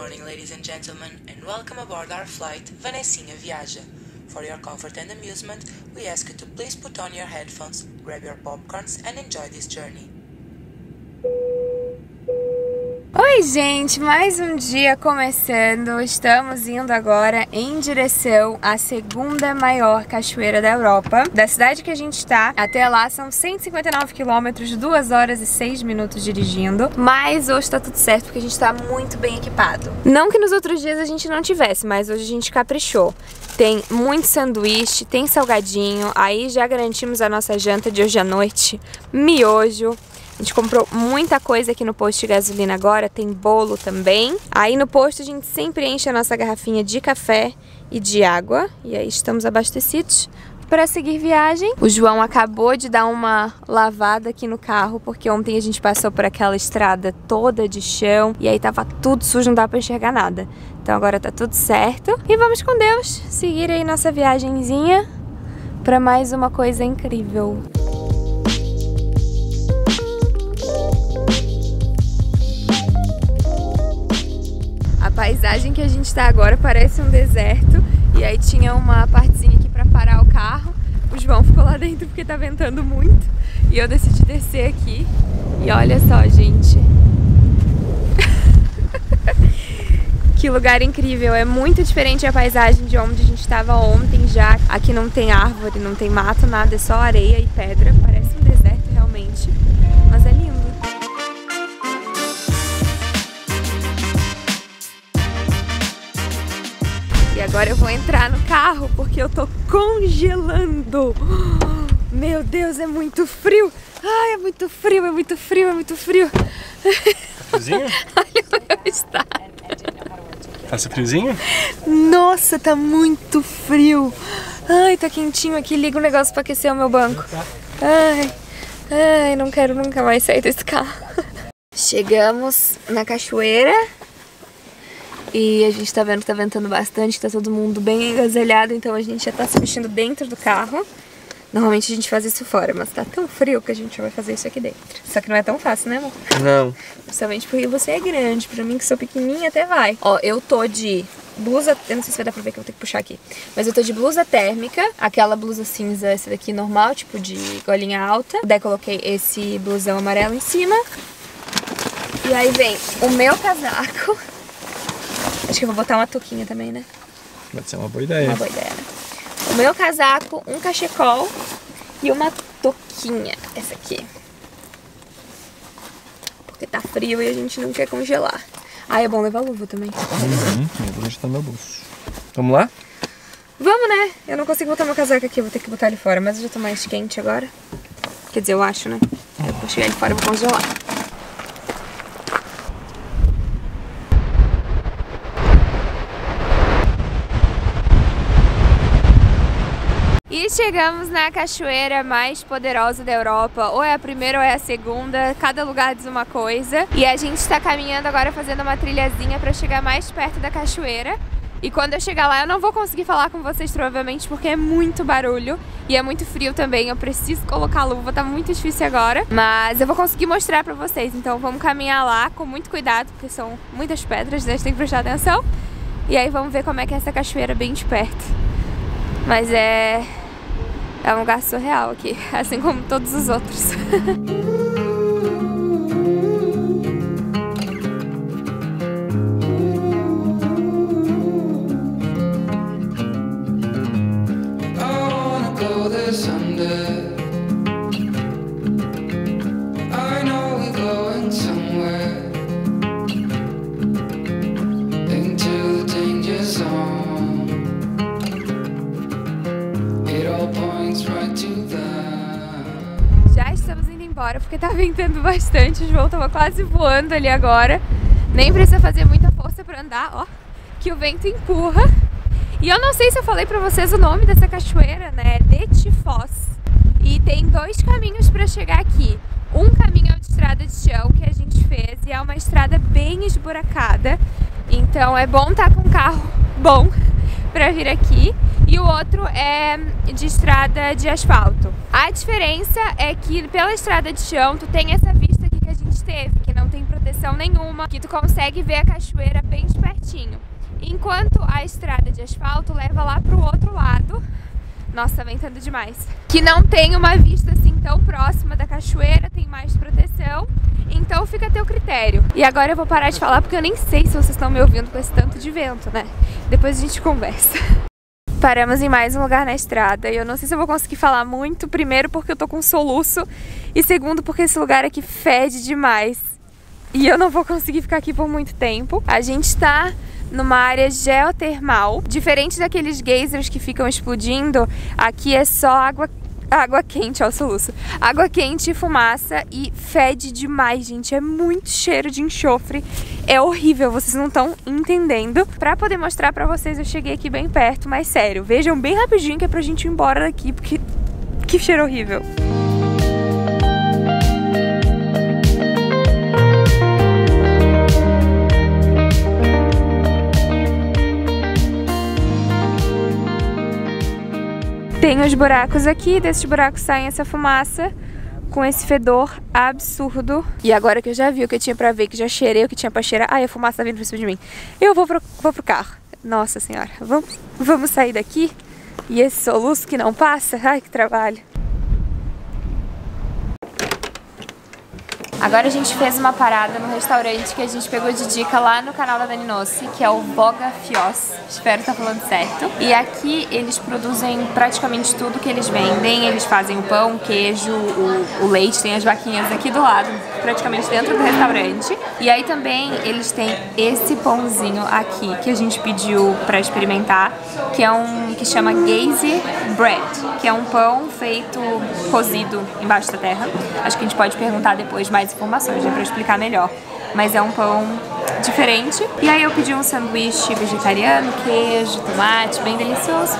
morning, ladies and gentlemen, and welcome aboard our flight Vanessinha Viaja. For your comfort and amusement, we ask you to please put on your headphones, grab your popcorns and enjoy this journey. Oi gente, mais um dia começando, estamos indo agora em direção à segunda maior cachoeira da Europa. Da cidade que a gente está até lá são 159 km, 2 horas e 6 minutos dirigindo, mas hoje tá tudo certo porque a gente tá muito bem equipado. Não que nos outros dias a gente não tivesse, mas hoje a gente caprichou. Tem muito sanduíche, tem salgadinho, aí já garantimos a nossa janta de hoje à noite, miojo. A gente comprou muita coisa aqui no posto de gasolina agora, tem bolo também. Aí no posto a gente sempre enche a nossa garrafinha de café e de água. E aí estamos abastecidos para seguir viagem. O João acabou de dar uma lavada aqui no carro, porque ontem a gente passou por aquela estrada toda de chão e aí tava tudo sujo, não dava para enxergar nada. Então agora tá tudo certo. E vamos com Deus seguir aí nossa viagenzinha para mais uma coisa incrível. A paisagem que a gente tá agora parece um deserto, e aí tinha uma partezinha aqui para parar o carro. O João ficou lá dentro porque tá ventando muito e eu decidi descer aqui. E olha só, gente, que lugar incrível! É muito diferente a paisagem de onde a gente estava ontem já. Aqui não tem árvore, não tem mato, nada, é só areia e pedra. Parece um deserto realmente, mas é lindo. E agora eu vou entrar no carro porque eu tô congelando. Meu Deus, é muito frio. Ai, é muito frio, é muito frio, é muito frio. Tá friozinho? Olha o meu estado. Passa friozinho? Nossa, tá muito frio. Ai, tá quentinho aqui. Liga um negócio pra aquecer o meu banco. Ai, ai, não quero nunca mais sair desse carro. Chegamos na cachoeira. E a gente tá vendo que tá ventando bastante, tá todo mundo bem agasalhado, então a gente já tá se mexendo dentro do carro. Normalmente a gente faz isso fora, mas tá tão frio que a gente vai fazer isso aqui dentro. Só que não é tão fácil, né amor? Não. Principalmente porque você é grande, pra mim que sou pequenininha até vai. Ó, eu tô de blusa, eu não sei se vai dar pra ver que eu vou ter que puxar aqui, mas eu tô de blusa térmica, aquela blusa cinza, essa daqui normal, tipo de golinha alta. Daí coloquei esse blusão amarelo em cima. E aí vem o meu casaco. Acho que eu vou botar uma touquinha também, né? Vai ser uma boa ideia. Uma boa ideia, né? O meu casaco, um cachecol e uma touquinha. Essa aqui. Porque tá frio e a gente não quer congelar. Ah, é bom levar luva também. Eu vou deixar no meu bolso. Vamos lá? Vamos, né? Eu não consigo botar meu casaco aqui, eu vou ter que botar ele fora. Mas eu já tô mais quente agora. Quer dizer, eu acho, né? Eu vou tirar ele fora e vou congelar. E chegamos na cachoeira mais poderosa da Europa, ou é a primeira ou é a segunda, cada lugar diz uma coisa. E a gente está caminhando agora fazendo uma trilhazinha para chegar mais perto da cachoeira. E quando eu chegar lá eu não vou conseguir falar com vocês provavelmente porque é muito barulho e é muito frio também, eu preciso colocar luva, tá muito difícil agora. Mas eu vou conseguir mostrar pra vocês, então vamos caminhar lá com muito cuidado porque são muitas pedras, né? A gente tem que prestar atenção. E aí vamos ver como é que é essa cachoeira bem de perto. Mas é um lugar surreal aqui, assim como todos os outros. Porque tá ventando bastante, o João tava quase voando ali agora. Nem precisa fazer muita força pra andar, ó, que o vento empurra. E eu não sei se eu falei pra vocês o nome dessa cachoeira, né? Dettifoss. E tem dois caminhos pra chegar aqui. Um caminho é uma estrada de chão que a gente fez e é uma estrada bem esburacada. Então é bom estar com um carro bom pra vir aqui. E o outro é de estrada de asfalto. A diferença é que pela estrada de chão tu tem essa vista aqui que a gente teve, que não tem proteção proteção nenhuma, que tu consegue ver a cachoeira bem de pertinho. Enquanto a estrada de asfalto leva lá pro outro lado, nossa, vem tendo demais, que não tem uma vista assim tão próxima da cachoeira, tem mais proteção, então fica a teu critério. E agora eu vou parar de falar porque eu nem sei se vocês estão me ouvindo com esse tanto de vento, né? Depois a gente conversa. Paramos em mais um lugar na estrada e eu não sei se eu vou conseguir falar muito, primeiro porque eu tô com soluço e segundo porque esse lugar aqui fede demais e eu não vou conseguir ficar aqui por muito tempo. A gente tá numa área geotermal, diferente daqueles geysers que ficam explodindo, aqui é só água quente, ó, soluço. Água quente e fumaça e fede demais, gente. É muito cheiro de enxofre. É horrível, vocês não estão entendendo. Pra poder mostrar pra vocês, eu cheguei aqui bem perto, mas sério, vejam bem rapidinho que é pra gente ir embora daqui, porque que cheiro horrível. Tem os buracos aqui, desses buracos saem essa fumaça com esse fedor absurdo. E agora que eu já vi o que eu tinha pra ver, que já cheirei o que tinha pra cheirar, ai, a fumaça tá vindo pra cima de mim. Eu vou pro carro. Nossa senhora, vamos sair daqui? E esse soluço que não passa? Ai, que trabalho. Agora a gente fez uma parada no restaurante que a gente pegou de dica lá no canal da Dani Noce, que é o Boga Fios, espero estar falando certo. E aqui eles produzem praticamente tudo que eles vendem, eles fazem o pão, o queijo, o leite, tem as vaquinhas aqui do lado, praticamente dentro do restaurante. E aí também eles têm esse pãozinho aqui que a gente pediu pra experimentar, que é um que chama Gaze Bread, que é um pão feito cozido embaixo da terra. Acho que a gente pode perguntar depois mais informações, né, pra explicar melhor, mas é um pão diferente. E aí eu pedi um sanduíche vegetariano, queijo, tomate, bem delicioso.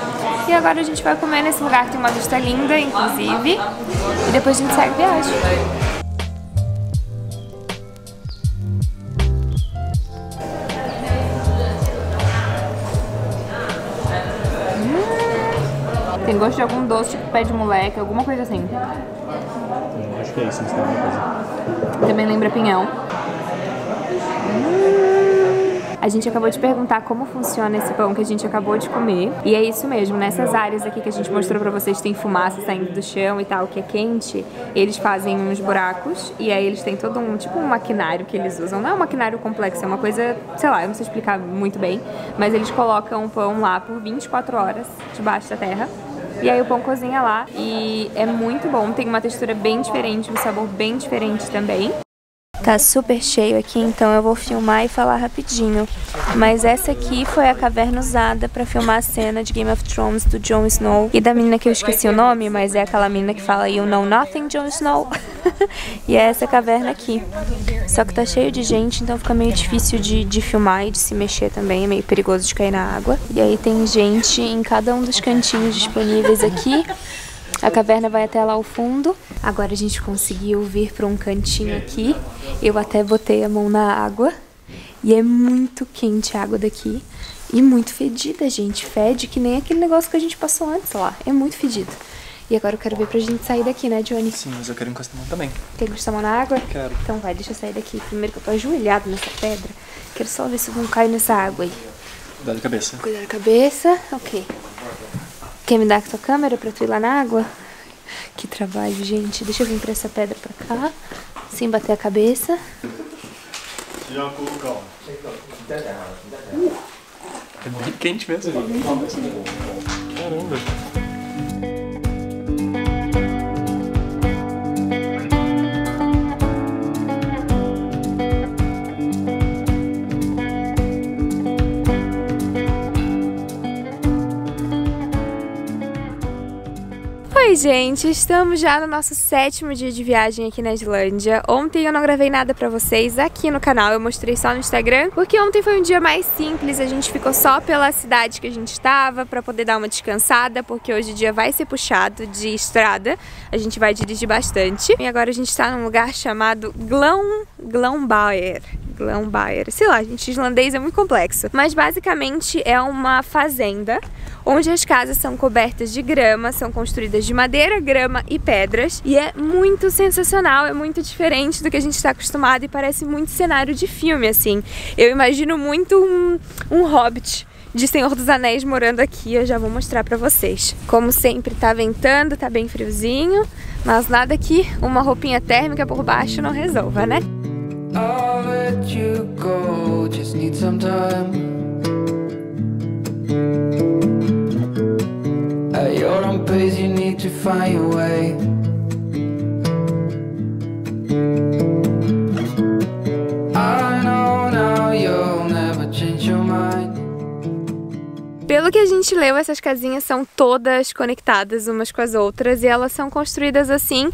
E agora a gente vai comer nesse lugar que tem uma vista linda, inclusive, e depois a gente segue a viagem. Tem gosto de algum doce, tipo pé de moleque, alguma coisa assim. Acho que é isso, também lembra pinhão. A gente acabou de perguntar como funciona esse pão que a gente acabou de comer. E é isso mesmo, nessas áreas aqui que a gente mostrou pra vocês, tem fumaça saindo do chão e tal, que é quente. Eles fazem uns buracos e aí eles têm todo um, tipo um maquinário que eles usam. Não é um maquinário complexo, é uma coisa, sei lá, eu não sei explicar muito bem. Mas eles colocam o pão lá por 24 horas debaixo da terra. E aí o pão cozinha lá e é muito bom, tem uma textura bem diferente, um sabor bem diferente também. Tá super cheio aqui, então eu vou filmar e falar rapidinho. Mas essa aqui foi a caverna usada pra filmar a cena de Game of Thrones do Jon Snow e da menina que eu esqueci o nome, mas é aquela menina que fala "You know nothing, Jon Snow". E é essa caverna aqui. Só que tá cheio de gente, então fica meio difícil de filmar e de se mexer também, é meio perigoso de cair na água. E aí tem gente em cada um dos cantinhos disponíveis aqui. A caverna vai até lá ao fundo. Agora a gente conseguiu vir para um cantinho aqui. Eu até botei a mão na água. E é muito quente a água daqui. E muito fedida, gente. Fede que nem aquele negócio que a gente passou antes lá. É muito fedido. E agora eu quero ver pra gente sair daqui, né, Johnny? Sim, mas eu quero encostar a mão também. Quer encostar a mão na água? Quero. Então vai, deixa eu sair daqui. Primeiro que eu tô ajoelhado nessa pedra. Quero só ver se eu não caio nessa água aí. Cuidado da cabeça. Cuidado da cabeça. Ok. Quer me dar a tua câmera pra tu ir lá na água? Que trabalho, gente. Deixa eu vir pra essa pedra pra cá, sem bater a cabeça. É bem quente mesmo. Caramba. Oi gente, estamos já no nosso 7º dia de viagem aqui na Islândia. Ontem eu não gravei nada pra vocês aqui no canal, eu mostrei só no Instagram, porque ontem foi um dia mais simples, a gente ficou só pela cidade que a gente estava pra poder dar uma descansada, porque hoje o dia vai ser puxado de estrada, a gente vai dirigir bastante. E agora a gente tá num lugar chamado Glaumbær. Glaumbær. Sei lá, gente, islandês é muito complexo. Mas basicamente é uma fazenda onde as casas são cobertas de grama, são construídas de madeira, grama e pedras. E é muito sensacional, é muito diferente do que a gente está acostumado e parece muito cenário de filme, assim. Eu imagino muito um hobbit de Senhor dos Anéis morando aqui, eu já vou mostrar pra vocês. Como sempre, tá ventando, tá bem friozinho, mas nada que uma roupinha térmica por baixo não resolva, né? Pelo que a gente leu, essas casinhas são todas conectadas umas com as outras e elas são construídas assim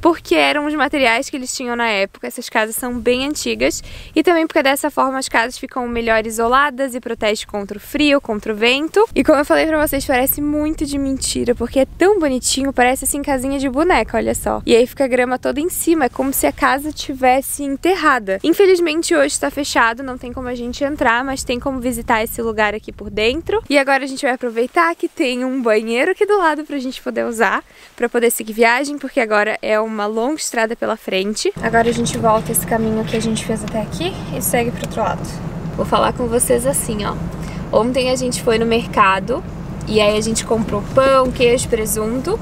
porque eram os materiais que eles tinham na época. Essas casas são bem antigas e também porque dessa forma as casas ficam melhor isoladas e protege contra o frio, contra o vento. E como eu falei pra vocês, parece muito de mentira porque é tão bonitinho, parece assim casinha de boneca, olha só. E aí fica a grama toda em cima, é como se a casa tivesse enterrada. Infelizmente hoje está fechado, não tem como a gente entrar, mas tem como visitar esse lugar aqui por dentro. E agora a gente vai aproveitar que tem um banheiro aqui do lado pra gente poder usar, pra poder seguir viagem, porque agora é uma longa estrada pela frente. Agora a gente volta esse caminho que a gente fez até aqui e segue pro outro lado. Vou falar com vocês assim, ó. Ontem a gente foi no mercado e aí a gente comprou pão, queijo, presunto.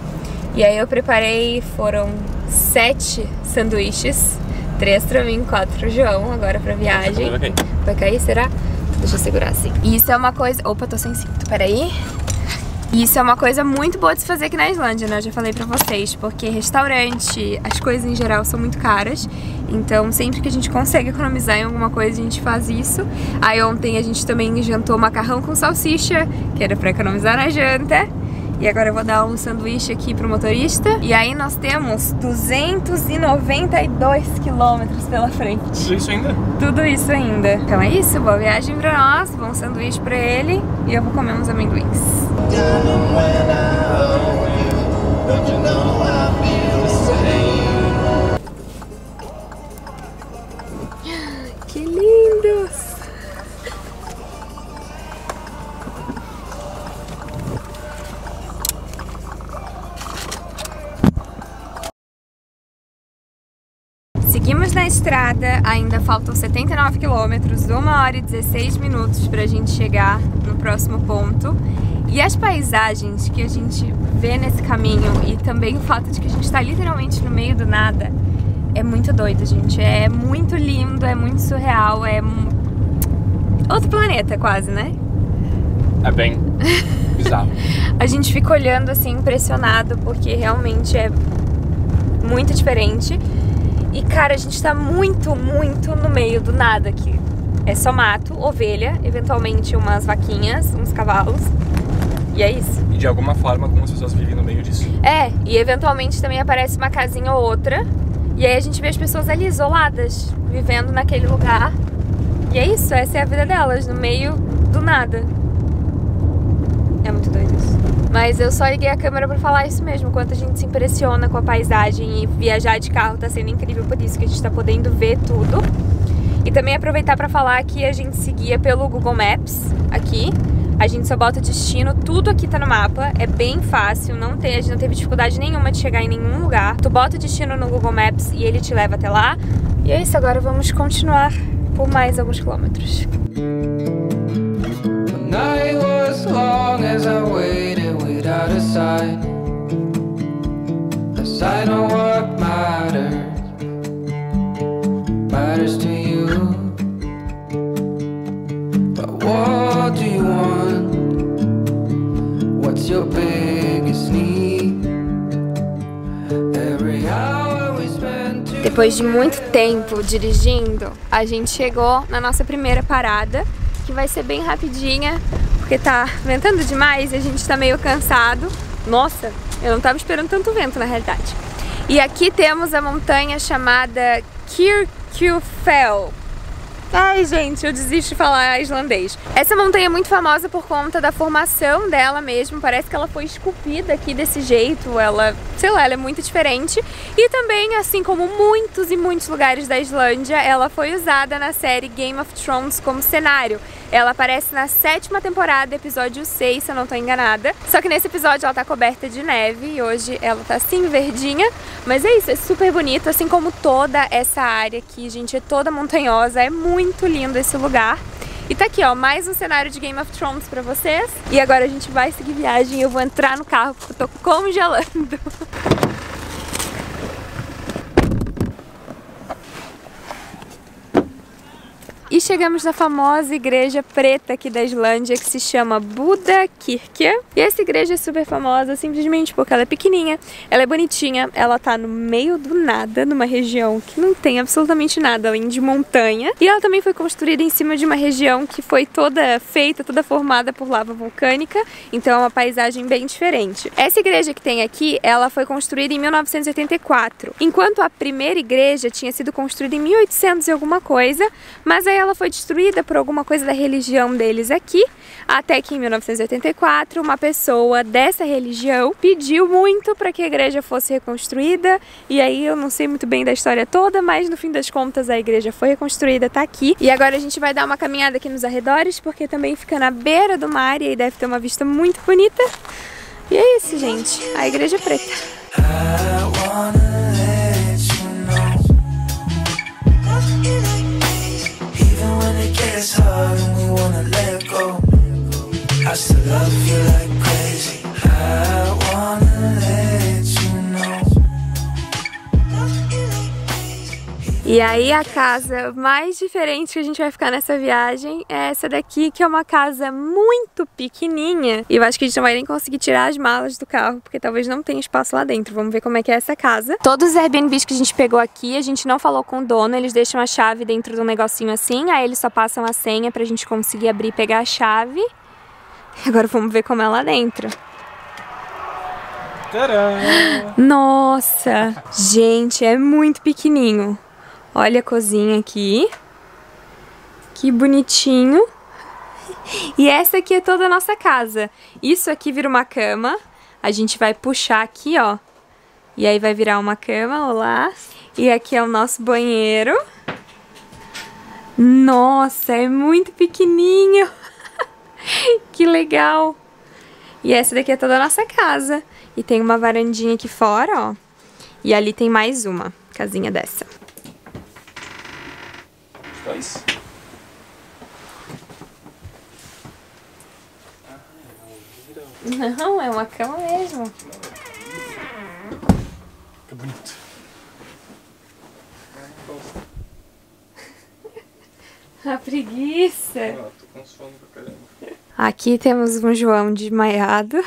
E aí eu preparei, foram 7 sanduíches. 3 pra mim, 4 pro João, agora pra viagem. Vai cair, será? Deixa eu segurar assim. Isso é uma coisa... Opa, tô sem cinto, peraí. Isso é uma coisa muito boa de se fazer aqui na Islândia, né? Eu já falei pra vocês, porque restaurante, as coisas em geral são muito caras. Então sempre que a gente consegue economizar em alguma coisa, a gente faz isso. Aí ontem a gente também jantou macarrão com salsicha, que era pra economizar na janta. E agora eu vou dar um sanduíche aqui pro motorista. E aí nós temos 292 quilômetros pela frente. Tudo isso ainda? Tudo isso ainda. Então é isso, boa viagem pra nós, bom sanduíche pra ele. E eu vou comer uns amendoins. Que lindos! Seguimos na estrada, ainda faltam 79 quilômetros, 1 hora e 16 minutos para a gente chegar no próximo ponto. E as paisagens que a gente vê nesse caminho e também o fato de que a gente está literalmente no meio do nada é muito doido, gente. É muito lindo, é muito surreal, é outro planeta quase, né? É bem bizarro. A gente fica olhando assim impressionado porque realmente é muito diferente. E cara, a gente tá muito, muito no meio do nada aqui. É só mato, ovelha, eventualmente umas vaquinhas, uns cavalos. E é isso. E de alguma forma algumas pessoas vivem no meio disso. É, e eventualmente também aparece uma casinha ou outra. E aí a gente vê as pessoas ali isoladas, vivendo naquele lugar. E é isso, essa é a vida delas, no meio do nada. É muito doido isso. Mas eu só liguei a câmera pra falar isso mesmo, quanto a gente se impressiona com a paisagem e viajar de carro tá sendo incrível, por isso que a gente tá podendo ver tudo. E também aproveitar pra falar que a gente se guia pelo Google Maps aqui, a gente só bota destino, tudo aqui tá no mapa, é bem fácil, a gente não teve dificuldade nenhuma de chegar em nenhum lugar. Tu bota o destino no Google Maps e ele te leva até lá. E é isso, agora vamos continuar por mais alguns quilômetros. Depois de muito tempo dirigindo, a gente chegou na nossa primeira parada, que vai ser bem rapidinha, porque tá ventando demais e a gente tá meio cansado. Nossa, eu não tava esperando tanto vento na realidade. E aqui temos a montanha chamada Kirkjufell. Ai, gente, eu desisto de falar islandês. Essa montanha é muito famosa por conta da formação dela mesmo. Parece que ela foi esculpida aqui desse jeito. Ela, sei lá, ela é muito diferente. E também, assim como muitos e muitos lugares da Islândia, ela foi usada na série Game of Thrones como cenário. Ela aparece na 7ª temporada, episódio 6, se eu não tô enganada. Só que nesse episódio ela tá coberta de neve e hoje ela tá assim, verdinha. Mas é isso, é super bonito, assim como toda essa área aqui, gente, é toda montanhosa, é muito lindo esse lugar. E tá aqui, ó, mais um cenário de Game of Thrones pra vocês. E agora a gente vai seguir viagem, eu vou entrar no carro porque eu tô congelando. E chegamos na famosa igreja preta aqui da Islândia, que se chama Búðakirkja. E essa igreja é super famosa simplesmente porque ela é pequenininha, ela é bonitinha, ela tá no meio do nada, numa região que não tem absolutamente nada além de montanha. E ela também foi construída em cima de uma região que foi toda feita, toda formada por lava vulcânica, então é uma paisagem bem diferente. Essa igreja que tem aqui, ela foi construída em 1984, enquanto a primeira igreja tinha sido construída em 1800 e alguma coisa, mas aí ela foi destruída por alguma coisa da religião deles aqui, até que em 1984 uma pessoa dessa religião pediu muito para que a igreja fosse reconstruída, e aí eu não sei muito bem da história toda, mas no fim das contas a igreja foi reconstruída, tá aqui. E agora a gente vai dar uma caminhada aqui nos arredores, porque também fica na beira do mar e aí deve ter uma vista muito bonita. E é isso, gente, a igreja preta. It's hard and we wanna let go. I still love you like crazy. I wanna let you know. E aí a casa mais diferente que a gente vai ficar nessa viagem é essa daqui, que é uma casa muito pequenininha. E eu acho que a gente não vai nem conseguir tirar as malas do carro, porque talvez não tenha espaço lá dentro. Vamos ver como é que é essa casa. Todos os Airbnbs que a gente pegou aqui, a gente não falou com o dono, eles deixam a chave dentro de um negocinho assim, aí eles só passam a senha pra gente conseguir abrir e pegar a chave. Agora vamos ver como é lá dentro. Tcharam! Nossa! Gente, é muito pequenininho. Olha a cozinha aqui. Que bonitinho. E essa aqui é toda a nossa casa. Isso aqui vira uma cama. A gente vai puxar aqui, ó. E aí vai virar uma cama, olá. E aqui é o nosso banheiro. Nossa, é muito pequenininho. Que legal. E essa daqui é toda a nossa casa. E tem uma varandinha aqui fora, ó. E ali tem mais uma casinha dessa. Dois. Não, é uma cama mesmo. Que bonito. A preguiça. Ah, tô com sono pra caramba. Aqui temos um João desmaiado.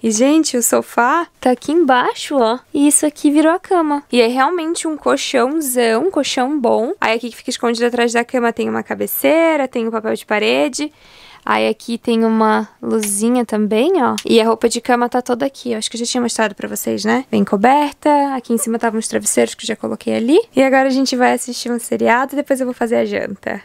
E, gente, o sofá tá aqui embaixo, ó. E isso aqui virou a cama. E é realmente um colchãozão, um colchão bom. Aí aqui que fica escondido atrás da cama tem uma cabeceira, tem um papel de parede. Aí aqui tem uma luzinha também, ó. E a roupa de cama tá toda aqui. Eu acho que eu já tinha mostrado pra vocês, né? Bem coberta. Aqui em cima estavam os travesseiros que eu já coloquei ali. E agora a gente vai assistir um seriado e depois eu vou fazer a janta.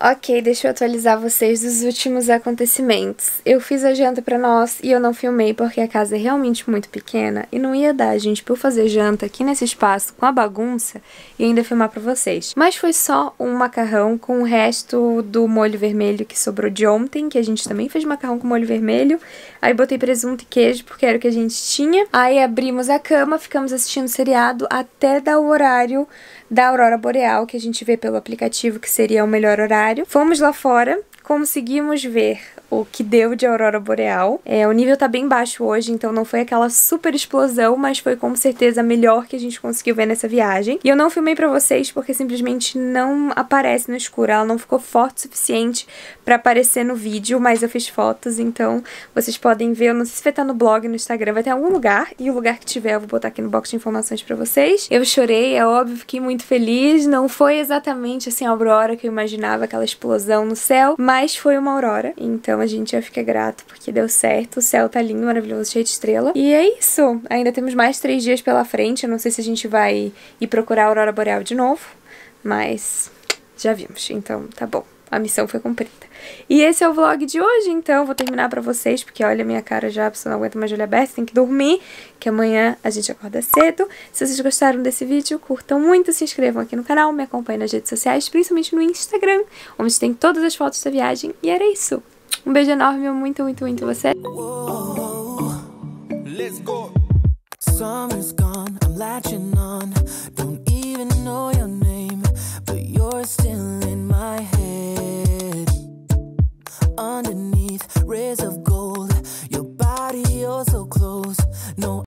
Ok, deixa eu atualizar vocês dos últimos acontecimentos. Eu fiz a janta pra nós e eu não filmei porque a casa é realmente muito pequena e não ia dar, gente, pra eu fazer janta aqui nesse espaço com a bagunça e ainda filmar pra vocês. Mas foi só um macarrão com o resto do molho vermelho que sobrou de ontem, que a gente também fez macarrão com molho vermelho. Aí botei presunto e queijo porque era o que a gente tinha. Aí abrimos a cama, ficamos assistindo seriado até dar o horário da aurora boreal, que a gente vê pelo aplicativo que seria o melhor horário. Fomos lá fora, conseguimos ver o que deu de aurora boreal. O nível tá bem baixo hoje, então não foi aquela super explosão, mas foi com certeza a melhor que a gente conseguiu ver nessa viagem. E eu não filmei pra vocês porque simplesmente não aparece no escuro, ela não ficou forte o suficiente pra aparecer no vídeo, mas eu fiz fotos, então vocês podem ver. Eu não sei se vai estar no blog, no Instagram, vai ter algum lugar, e o lugar que tiver eu vou botar aqui no box de informações pra vocês. Eu chorei, é óbvio, fiquei muito feliz. Não foi exatamente assim a aurora que eu imaginava, aquela explosão no céu, mas foi uma aurora, então a gente já fica grato porque deu certo. O céu tá lindo, maravilhoso, cheio de estrela. E é isso, ainda temos mais 3 dias pela frente. Eu não sei se a gente vai ir procurar a aurora boreal de novo, mas já vimos, então tá bom. A missão foi cumprida. E esse é o vlog de hoje, então vou terminar pra vocês, porque olha a minha cara já, a pessoa não aguenta mais de olho aberto, tem que dormir, que amanhã a gente acorda cedo. Se vocês gostaram desse vídeo, curtam muito, se inscrevam aqui no canal, me acompanhem nas redes sociais, principalmente no Instagram, onde tem todas as fotos da viagem, e era isso. Um beijo enorme, eu muito, muito, muito você. Underneath rays of gold, your body, you're so close. No